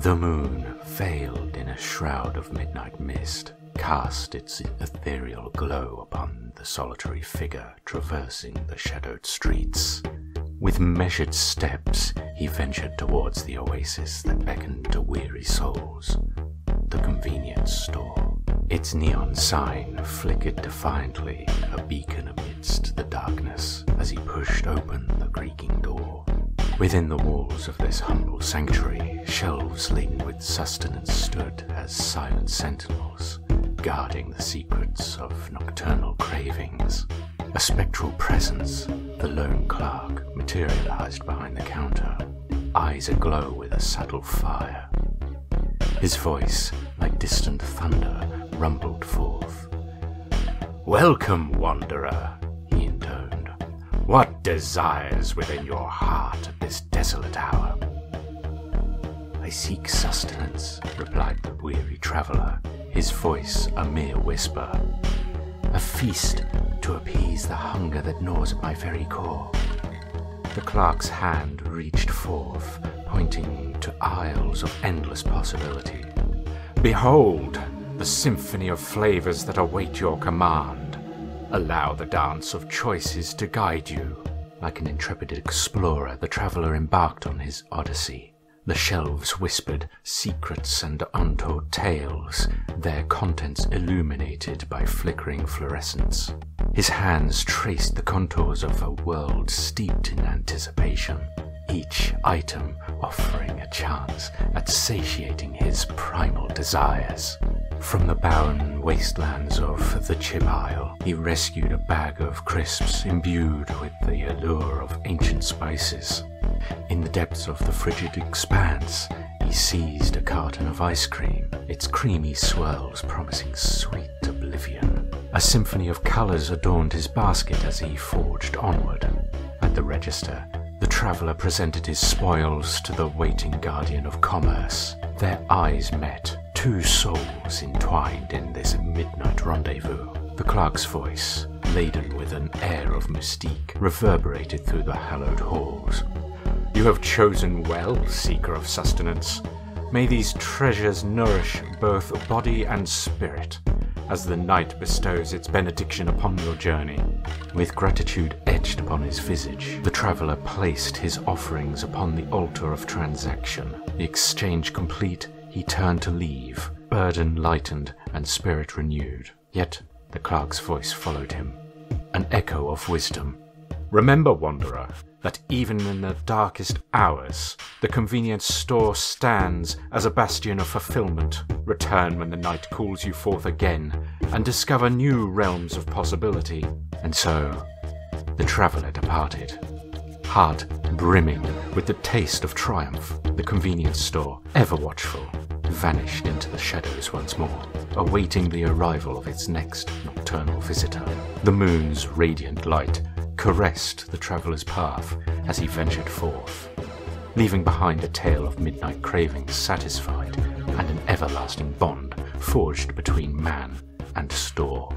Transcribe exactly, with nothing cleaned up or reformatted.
The moon, veiled in a shroud of midnight mist, cast its ethereal glow upon the solitary figure traversing the shadowed streets. With measured steps, he ventured towards the oasis that beckoned to weary souls, the convenience store. Its neon sign flickered defiantly, a beacon amidst the darkness, as he pushed open the creaking door. Within the walls of this humble sanctuary, shelves laden with sustenance stood as silent sentinels, guarding the secrets of nocturnal cravings. A spectral presence, the lone clerk materialized behind the counter, eyes aglow with a subtle fire. His voice, like distant thunder, rumbled forth. "Welcome, wanderer," he intoned. "What desires within your heart at this desolate hour?" "I seek sustenance," replied the weary traveler, his voice a mere whisper. "A feast to appease the hunger that gnaws at my very core." The clerk's hand reached forth, pointing to aisles of endless possibility. "Behold, the symphony of flavors that await your command. Allow the dance of choices to guide you." Like an intrepid explorer, the traveler embarked on his odyssey. The shelves whispered secrets and untold tales, their contents illuminated by flickering fluorescence. His hands traced the contours of a world steeped in anticipation, each item offering a chance at satiating his primal desires. From the barren wastelands of the chip aisle, he rescued a bag of crisps imbued with the allure of ancient spices. In the depths of the frigid expanse, he seized a carton of ice cream, its creamy swirls promising sweet oblivion. A symphony of colors adorned his basket as he forged onward. At the register, the traveler presented his spoils to the waiting guardian of commerce. Their eyes met, two souls entwined in this midnight rendezvous. The clerk's voice, laden with an air of mystique, reverberated through the hallowed halls. "You have chosen well, seeker of sustenance. May these treasures nourish both body and spirit, as the night bestows its benediction upon your journey." With gratitude etched upon his visage, the traveler placed his offerings upon the altar of transaction. The exchange complete, he turned to leave, burden lightened and spirit renewed. Yet the clerk's voice followed him, an echo of wisdom. "Remember, wanderer, that even in the darkest hours, the convenience store stands as a bastion of fulfillment. Return when the night calls you forth again, and discover new realms of possibility." And so, the traveller departed, heart brimming with the taste of triumph. The convenience store, ever watchful, vanished into the shadows once more, awaiting the arrival of its next nocturnal visitor. The moon's radiant light caressed the traveller's path as he ventured forth, leaving behind a tale of midnight cravings satisfied and an everlasting bond forged between man and store.